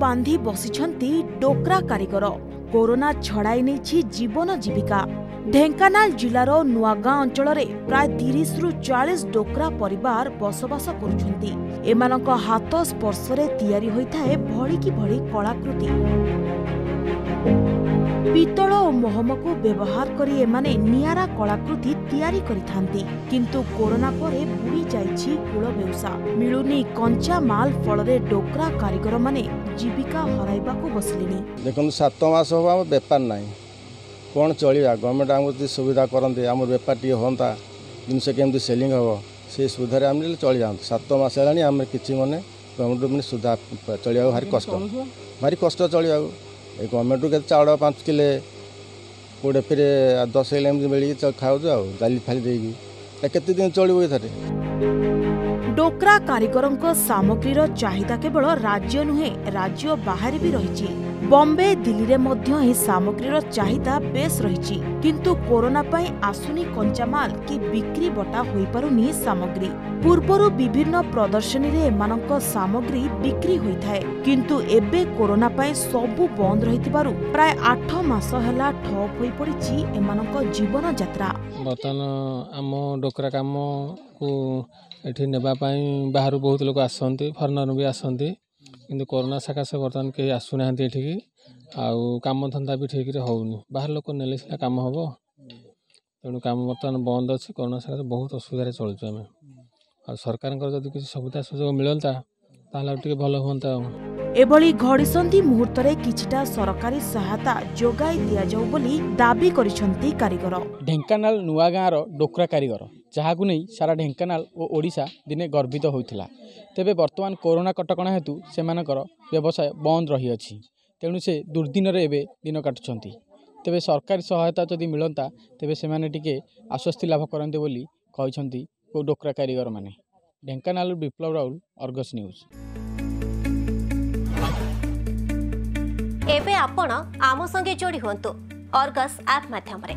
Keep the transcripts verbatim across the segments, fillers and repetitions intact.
बांधी बसिछंती डोकरा कारीगर कोरोना छड़ाई नहीं जीवन जीविका। ढेंकानाल जिलार नुआगां अंचल में प्राय तीस रु चालीस डोकरा परिवार बसवास करुछंती। एमानक हाथ स्पर्शरे तैयारी होता है भली कि भली कलाकृति। पीतल और मोहम को व्यवहार करी एमाने नियारा कलाकृति तैयारी करिथांती, किंतु कोरोना परे बुड़ी जाइछि कुल बेउसा। मिलुनी कंचा माल फलरे डोकरा कारीगर माने जीविका हराइबाकू बसलेनी। देखन सात मास होबा व्यापार नाही कौन चलिया। गवर्नमेंट आम सुविधा करते आम बेपार टी हाँ जिनसे केमती सेलिंग हम से सुविधा आम चली जाते। सात मस है आम कि मैंने गवर्नमेंट सुधा चलिया भारी कष्ट भारी कष्ट चलिया। गवर्नमेंट के चाउल पाँच किले कोड़े फिर दस किलो एम मिल खाऊ डाली फाली देक दिन चलू। डोकरा कारीगरों को सामग्रीर चाहिदा केवल राज्य नुहे, राज्य बाहर भी रही। बॉम्बे दिल्ली में सामग्रीर चाहिदा बेस रही, किंतु कोरोना पाई आसुनी कंचामाल कि बिक्री बटा हो पारुनी सामग्री। पूर्वर विभिन्न प्रदर्शनी रे एमानक सामग्री बिक्री होता है, किंतु एबे कोरोना पाई सबू बंद रही थिबारु प्राय आठ मास हला ठप होई पड़िछि एमानक जीवन यात्रा। बतन आम डोकरा काम को ये नापाई बाहर बहुत लोग आसती, फरेनर भी आसती, कि कोरोना सकाशे बर्तमान कहीं आसूना ये आम धंदा भी ठीक हो। बाहर लोक ने कम हम तेणु कम बर्तमान बंद अच्छे। कोरोना सकाशे बहुत असुविधा चलूँ आम। आ सरकार किसी सुविधा सुजोग मिलता ताकि भल हाँ। एभली घड़ीसंधि मुहूर्त में किछिटा सरकारी सहायता जोगाई दिया जाऊ बोली दाबी करिसंती कारीगर। ढेंकानाल नुआ गाँवर डोकरा कारीगर जहाक नहीं सारा ढेंकानाल और ओडिशा दिने गर्वित होता। तेबे वर्तमान कोरोना कटकणा हेतु सेमानकर व्यवसाय बंद रही अछि, तेणु से दुर्दिन रे एबे दिन काटुछंती। तेबे सरकारी सहायता जदि मिलता तेबे सेमाने टिके आश्वस्ति लाभ करते बोली कहिसंती डोकरा कारीगर माने। Dhenkanal Biplab Raul, Argus news. एबे आपण आम संगे जोड़ी होंतु अर्गस ऐप माध्यम रे।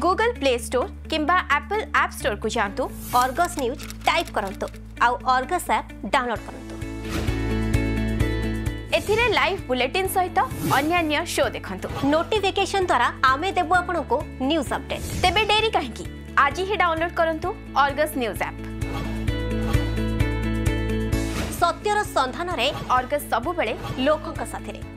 गूगल प्ले स्टोर किंबा एप्पल ऐप स्टोर को जातु, अर्गस न्यूज टाइप करंतु आउ अर्गस ऐप डाउनलोड करंतु। एथिरे लाइव बुलेटिन सहित अन्य शो देखंतु। नोटिफिकेशन द्वारा आमे देबु आपनको न्यूज अपडेट। तेबे डेरी काहेकी आज ही डाउनलोड करंतु अर्गस न्यूज ऐप। सत्यर संधान रे अर्गस सबुबेले लोकक साथी रे।